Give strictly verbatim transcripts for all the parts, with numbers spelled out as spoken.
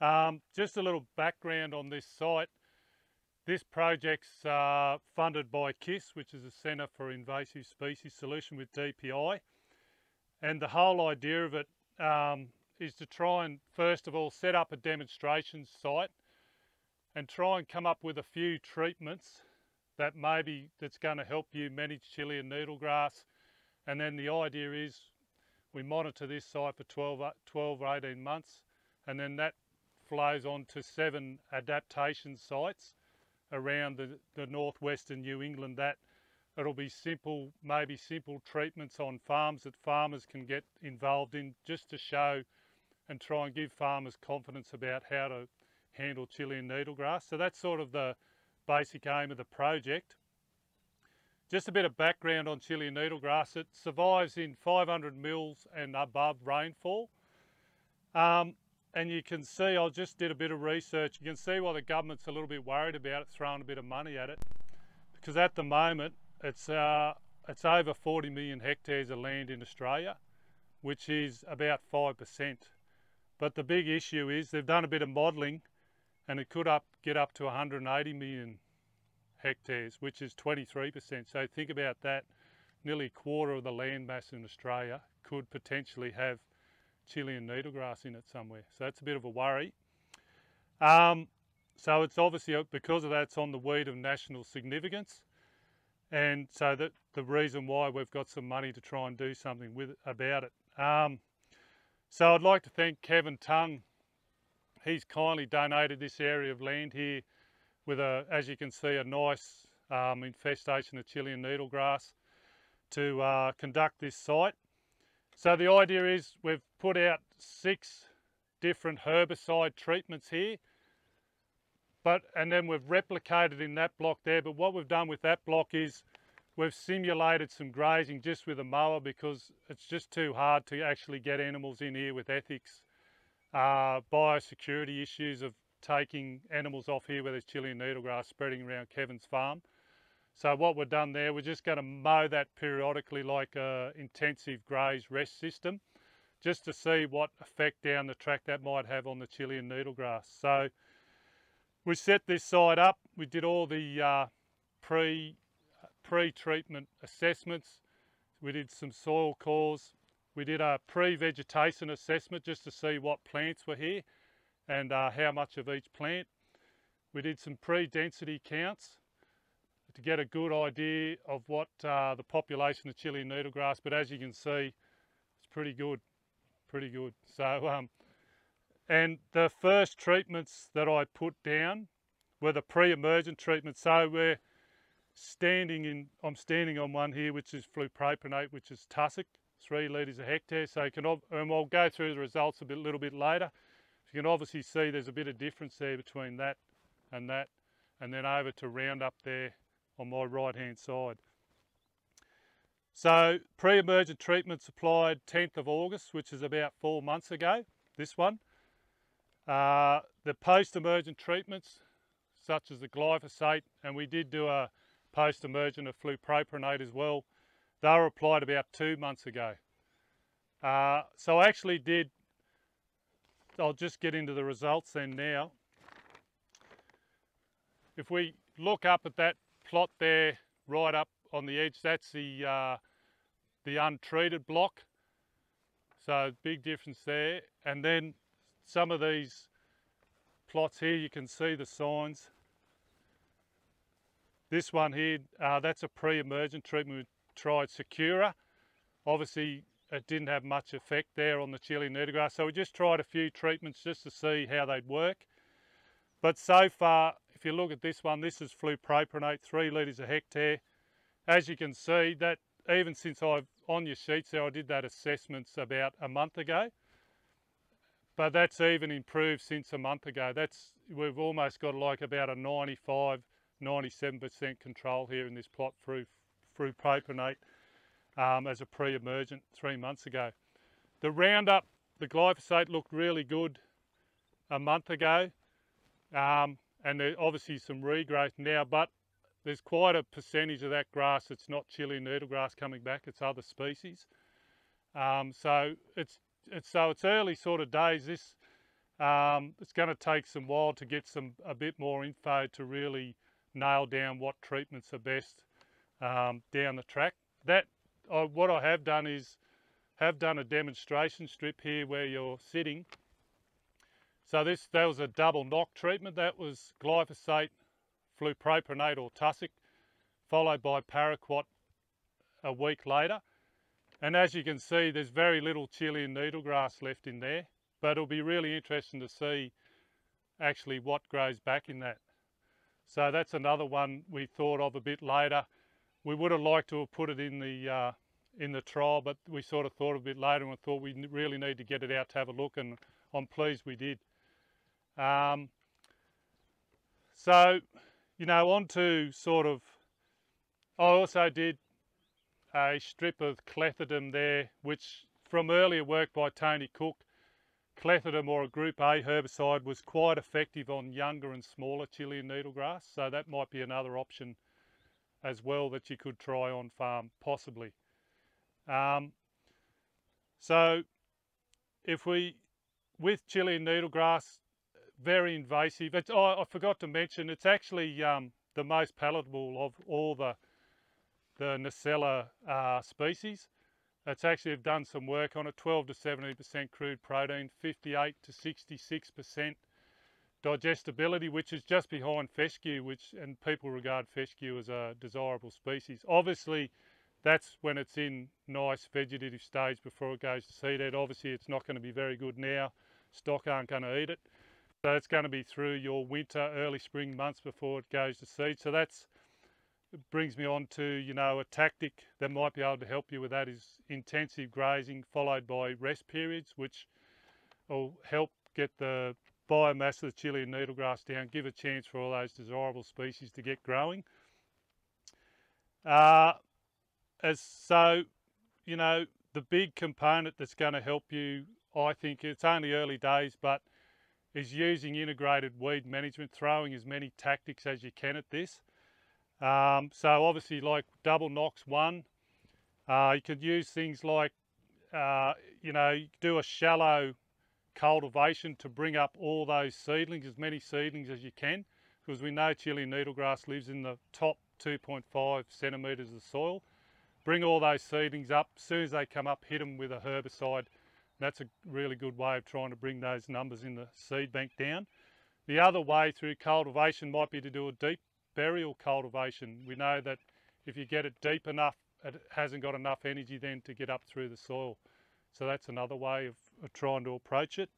Um, just a little background on this site. This project's uh, funded by KISS, which is a Centre for Invasive Species Solution with D P I. And the whole idea of it um, is to try and, first of all, set up a demonstration site and try and come up with a few treatments that maybe that's going to help you manage Chilean needle grass. And then the idea is we monitor this site for twelve or eighteen months, and then that flows on to seven adaptation sites around the, the northwestern New England. That it'll be simple, maybe simple treatments on farms that farmers can get involved in, just to show and try and give farmers confidence about how to handle Chilean needle grass. So that's sort of the basic aim of the project. Just a bit of background on Chilean needle grass. It survives in five hundred mils and above rainfall. Um, and you can see, I just did a bit of research, you can see why the government's a little bit worried about it, throwing a bit of money at it. Because at the moment, it's, uh, it's over forty million hectares of land in Australia, which is about five percent. But the big issue is they've done a bit of modelling and it could up, get up to one hundred eighty million hectares, which is twenty-three percent. So think about that, nearly a quarter of the land mass in Australia could potentially have Chilean needle grass in it somewhere. So that's a bit of a worry. Um, so it's obviously, because of that, it's on the weed of national significance. And so that the reason why we've got some money to try and do something with about it. Um, so I'd like to thank Kevin Tung. He's kindly donated this area of land here with, a, as you can see, a nice um, infestation of Chilean needle grass to uh, conduct this site. So the idea is we've put out six different herbicide treatments here, but and then we've replicated in that block there. But what we've done with that block is we've simulated some grazing just with a mower, because it's just too hard to actually get animals in here with ethics, uh, biosecurity issues of taking animals off here where there's Chilean needle grass spreading around Kevin's farm. So what we've done there, we're just going to mow that periodically like an intensive graze rest system, just to see what effect down the track that might have on the Chilean needle grass. So we set this site up, we did all the uh, pre, pre-treatment assessments, we did some soil cores, we did a pre-vegetation assessment just to see what plants were here and uh, how much of each plant. We did some pre-density counts to get a good idea of what uh, the population of Chilean needle grass, but as you can see, it's pretty good, pretty good. So, um, and the first treatments that I put down were the pre-emergent treatments. So we're standing in, I'm standing on one here, which is flupropanate, which is tussock, three litres a hectare. So you can, and I'll go through the results a bit, little bit later. You can obviously see there's a bit of difference there between that and that, and then over to Roundup there on my right hand side. So pre-emergent treatments applied tenth of August, which is about four months ago, this one. Uh, the post-emergent treatments, such as the glyphosate, and we did do a post-emergent of flupropanate as well, they were applied about two months ago. Uh, so I actually did, I'll just get into the results then now. If we look up at that plot there, right up on the edge, that's the, uh, the untreated block. So big difference there. And then some of these plots here, you can see the signs. This one here, uh, that's a pre-emergent treatment. We tried Secura. Obviously, it didn't have much effect there on the Chilean needle grass. So we just tried a few treatments just to see how they'd work. But so far, if you look at this one, this is flupropanate, three litres a hectare. As you can see, that even since I've on your sheets there, I did that assessments about a month ago. But that's even improved since a month ago. That's, we've almost got like about a ninety-five, ninety-seven percent control here in this plot through flupropanate. Um, as a pre-emergent three months ago. The Roundup, the glyphosate looked really good a month ago, um, and there's obviously some regrowth now, but there's quite a percentage of that grass that's not Chilean needle grass coming back, it's other species. Um, so it's, it's so it's early sort of days. This Um, it's going to take some while to get some a bit more info to really nail down what treatments are best um, down the track. That uh, what I have done is have done a demonstration strip here where you're sitting. So this that was a double knock treatment. That was glyphosate, flupropanate or tussock, followed by paraquat a week later. And as you can see, there's very little Chilean needle grass left in there, but it'll be really interesting to see actually what grows back in that. So that's another one we thought of a bit later. We would have liked to have put it in the uh, in the trial, but we sort of thought a bit later and thought we really need to get it out to have a look, and I'm pleased we did. Um, so, you know, on to sort of, I also did a strip of clethodim there, which from earlier work by Tony Cook, clethodim or a group A herbicide was quite effective on younger and smaller Chilean needle grass, so that might be another option as well that you could try on farm possibly. Um, so if we, with Chilean needle grass, very invasive, it's, oh, I forgot to mention, it's actually um, the most palatable of all the the Nacella uh, species. It's actually I've done some work on it, twelve to seventeen percent crude protein, fifty-eight to sixty-six percent digestibility, which is just behind fescue, which, and people regard fescue as a desirable species. Obviously, that's when it's in nice vegetative stage before it goes to seeded. Obviously, it's not going to be very good now. Stock aren't going to eat it. So it's going to be through your winter, early spring months before it goes to seed. So that's It brings me on to, you know, a tactic that might be able to help you with that is intensive grazing followed by rest periods, which will help get the biomass of the Chilean needle grass down, give a chance for all those desirable species to get growing. Uh, as so, you know, the big component that's going to help you, I think, it's only early days, but is using integrated weed management, throwing as many tactics as you can at this. Um, so obviously, like double knocks one, uh, you could use things like, uh, you know, you do a shallow cultivation to bring up all those seedlings, as many seedlings as you can, because we know Chilean needlegrass lives in the top two point five centimetres of the soil. Bring all those seedlings up, as soon as they come up, hit them with a herbicide. That's a really good way of trying to bring those numbers in the seed bank down. The other way through cultivation might be to do a deep burial cultivation. We know that if you get it deep enough, it hasn't got enough energy then to get up through the soil. So that's another way of, of trying to approach it.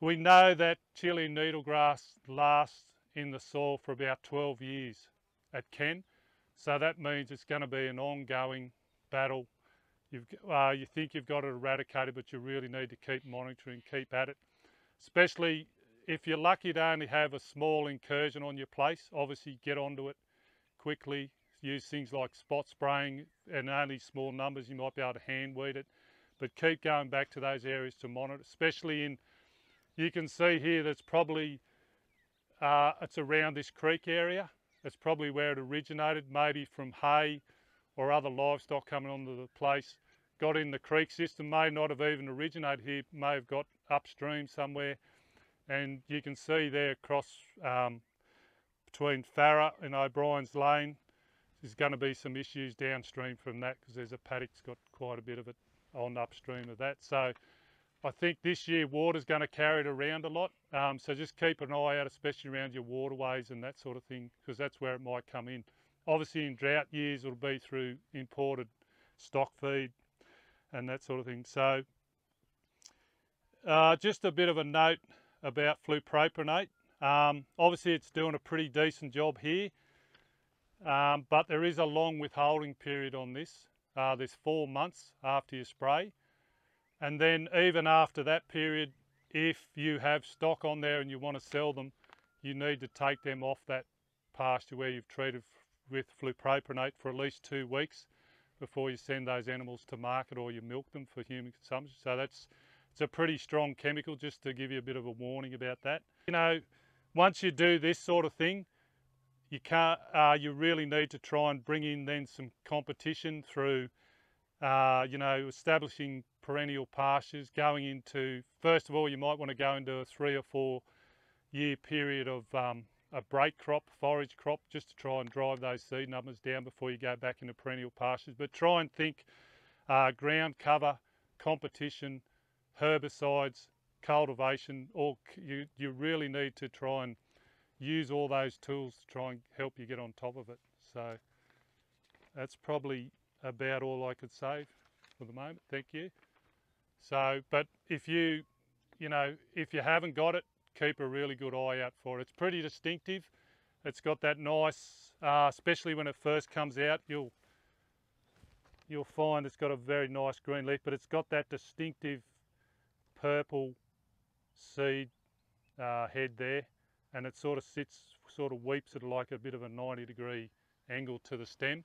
We know that Chilean needlegrass lasts in the soil for about twelve years. It can. So that means it's going to be an ongoing battle. You've, uh, you think you've got it eradicated, but you really need to keep monitoring, keep at it, especially if you're lucky to only have a small incursion on your place. Obviously get onto it quickly, use things like spot spraying, and only small numbers you might be able to hand weed it, but keep going back to those areas to monitor, especially in, you can see here that's probably, uh, it's around this creek area, that's probably where it originated, maybe from hay or other livestock coming onto the place, got in the creek system, may not have even originated here, may have got upstream somewhere. And you can see there across um, between Farah and O'Brien's Lane, there's going to be some issues downstream from that because there's a paddock's got quite a bit of it on upstream of that. So I think this year water's going to carry it around a lot. Um, so just keep an eye out, especially around your waterways and that sort of thing, because that's where it might come in. Obviously in drought years, it'll be through imported stock feed and that sort of thing. So uh, just a bit of a note about flupropanate. Um, obviously it's doing a pretty decent job here, um, but there is a long withholding period on this. Uh, there's four months after you spray, and then even after that period, if you have stock on there and you want to sell them, you need to take them off that pasture where you've treated with flupropanate for at least two weeks before you send those animals to market or you milk them for human consumption. So that's It's a pretty strong chemical, just to give you a bit of a warning about that. You know, once you do this sort of thing, you can't. Uh, you really need to try and bring in then some competition through uh, you know, establishing perennial pastures, going into, first of all, you might want to go into a three or four year period of um, a break crop, forage crop, just to try and drive those seed numbers down before you go back into perennial pastures. But try and think uh, ground cover, competition, herbicides, cultivation, or you, you really need to try and use all those tools to try and help you get on top of it. So that's probably about all I could say for the moment. Thank you. So, but if you, you know, if you haven't got it, keep a really good eye out for it. It's pretty distinctive. It's got that nice, uh, especially when it first comes out, you'll you'll find it's got a very nice green leaf, but it's got that distinctive purple seed uh, head there, and it sort of sits, sort of weeps at like a bit of a ninety degree angle to the stem.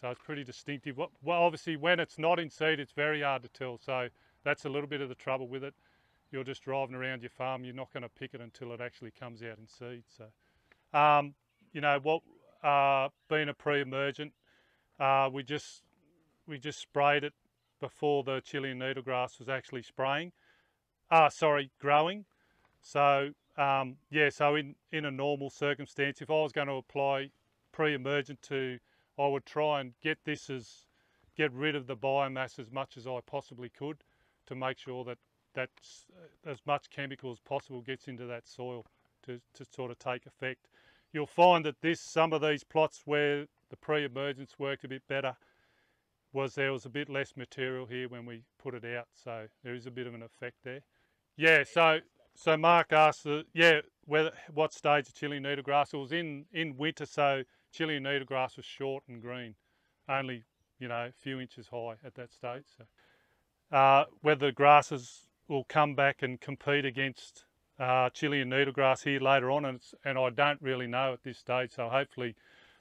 So it's pretty distinctive. Well, obviously when it's not in seed, it's very hard to tell. So that's a little bit of the trouble with it. You're just driving around your farm, you're not going to pick it until it actually comes out in seed. So, um, you know, what uh, being a pre-emergent, uh, we just we just sprayed it before the Chilean needle grass was actually spraying. Ah, sorry, growing. So um, yeah, so in in a normal circumstance, if I was going to apply pre-emergent to, I would try and get this as get rid of the biomass as much as I possibly could to make sure that. That's as much chemical as possible gets into that soil to, to sort of take effect. You'll find that this, some of these plots where the pre-emergence worked a bit better was there was a bit less material here when we put it out, so there is a bit of an effect there. Yeah, so so Mark asked, the, yeah, whether what stage of Chilean needle grass? It was in, in winter, so Chilean needle grass was short and green, only, you know, a few inches high at that stage. So uh, whether the grasses will come back and compete against uh, Chilean needle grass here later on, and, it's, and I don't really know at this stage, so hopefully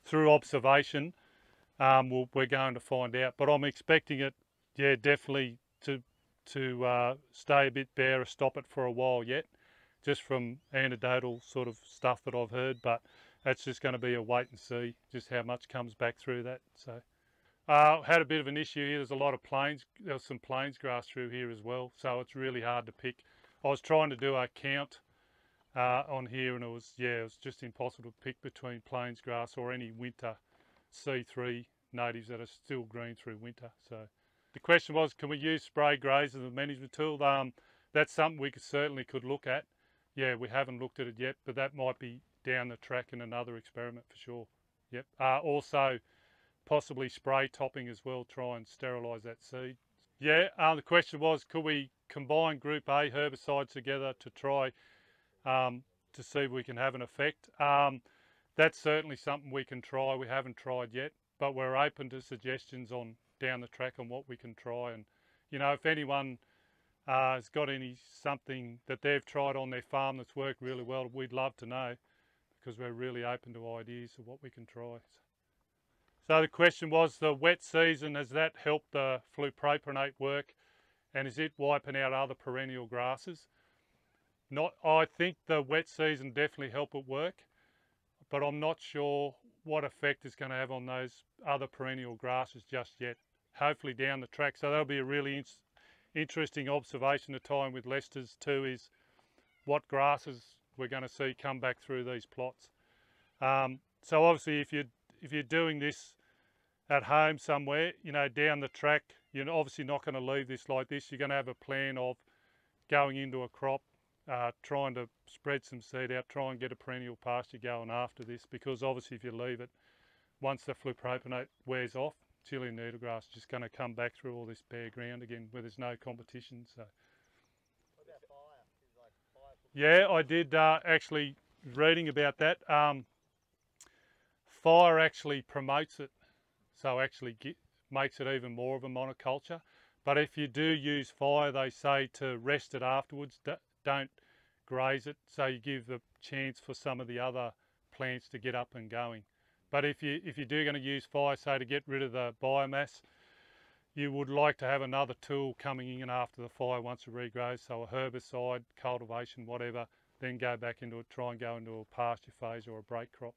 through observation um, we'll, we're going to find out. But I'm expecting it, yeah, definitely to, to uh, stay a bit bare or stop it for a while yet, just from anecdotal sort of stuff that I've heard, but that's just going to be a wait and see just how much comes back through that. So. Uh, had a bit of an issue here. There's a lot of plains, there was some plains grass through here as well, so it's really hard to pick. I was trying to do a count uh, on here, and it was, yeah, it was just impossible to pick between plains grass or any winter C three natives that are still green through winter. So the question was, can we use spray greys as a management tool? Um, that's something we could, certainly could look at. Yeah, we haven't looked at it yet, but that might be down the track in another experiment for sure. Yep. Uh, also, possibly spray topping as well, try and sterilise that seed. Yeah, uh, the question was, could we combine Group A herbicides together to try um, to see if we can have an effect? Um, that's certainly something we can try. We haven't tried yet, but we're open to suggestions on down the track on what we can try. And, you know, if anyone uh, has got any something that they've tried on their farm that's worked really well, we'd love to know, because we're really open to ideas of what we can try. So the question was, the wet season, has that helped the flupropanate work, and is it wiping out other perennial grasses? Not, I think the wet season definitely helped it work, but I'm not sure what effect it's going to have on those other perennial grasses just yet. Hopefully down the track. So that'll be a really in interesting observation to tie in with Lester's too, is what grasses we're going to see come back through these plots. Um, so obviously if you're, if you're doing this at home somewhere, you know, down the track, you're obviously not going to leave this like this. You're going to have a plan of going into a crop, uh, trying to spread some seed out, try and get a perennial pasture going after this, because obviously if you leave it, once the flupropanate wears off, Chilean needle grass is just going to come back through all this bare ground again where there's no competition. So, what about fire? Like fire? Yeah, I did uh, actually reading about that. Um, Fire actually promotes it, so actually get, makes it even more of a monoculture. But if you do use fire, they say to rest it afterwards, don't graze it, so you give the chance for some of the other plants to get up and going. But if you if you do going to use fire, say to get rid of the biomass, you would like to have another tool coming in after the fire once it regrows, so a herbicide, cultivation, whatever, then go back into it, try and go into a pasture phase or a break crop.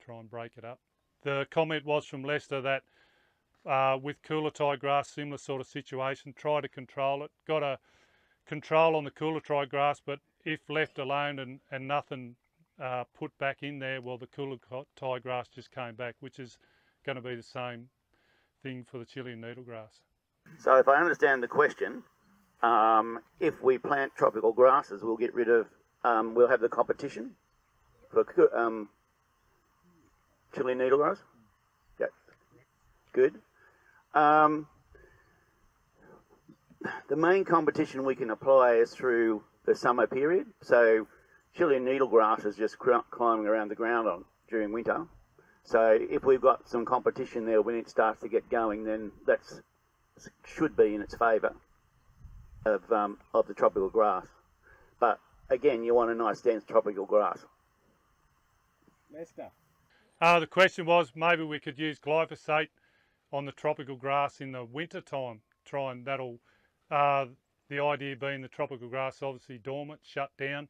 Try and break it up. The comment was from Lester that uh, with coolatide grass, similar sort of situation. Try to control it. Got a control on the coolatide grass, but if left alone and, and nothing uh, put back in there, well, the coolatide grass just came back, which is going to be the same thing for the Chilean needle grass. So if I understand the question, um, if we plant tropical grasses, we'll get rid of, um, we'll have the competition for um, Chilean needle grass? Yeah, good. Um, the main competition we can apply is through the summer period. So Chilean needle grass is just climbing around the ground on during winter. So if we've got some competition there when it starts to get going, then that should be in its favour of, um, of the tropical grass. But again, you want a nice dense tropical grass. Lester. Uh, the question was maybe we could use glyphosate on the tropical grass in the winter time. Try and that'll, uh, the idea being the tropical grass obviously dormant, shut down.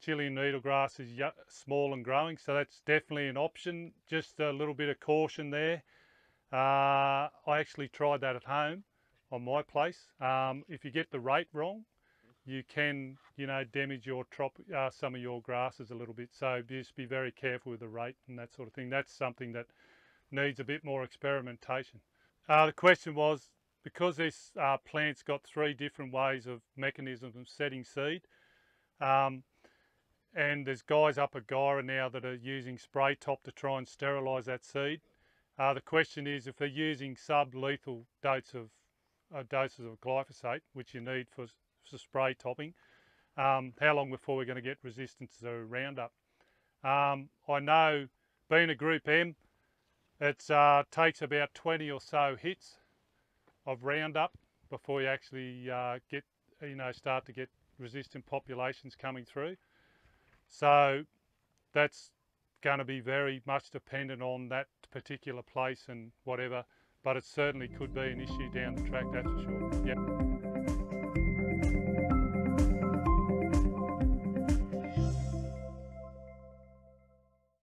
Chilean needle grass is small and growing, so that's definitely an option. Just a little bit of caution there. Uh, I actually tried that at home on my place. Um, if you get the rate wrong, you can, you know, damage your trop uh, some of your grasses a little bit. So just be very careful with the rate and that sort of thing. That's something that needs a bit more experimentation. Uh, the question was, because this uh, plant's got three different ways of mechanisms of setting seed, um, and there's guys up at Guyra now that are using spray top to try and sterilise that seed. Uh, the question is if they're using sub-lethal doses of, uh, doses of glyphosate, which you need for for spray topping, um, how long before we're going to get resistance to Roundup. Um, I know being a Group M, it uh, takes about twenty or so hits of Roundup before you actually uh, get, you know, start to get resistant populations coming through. So that's going to be very much dependent on that particular place and whatever, but it certainly could be an issue down the track, that's for sure. Yep.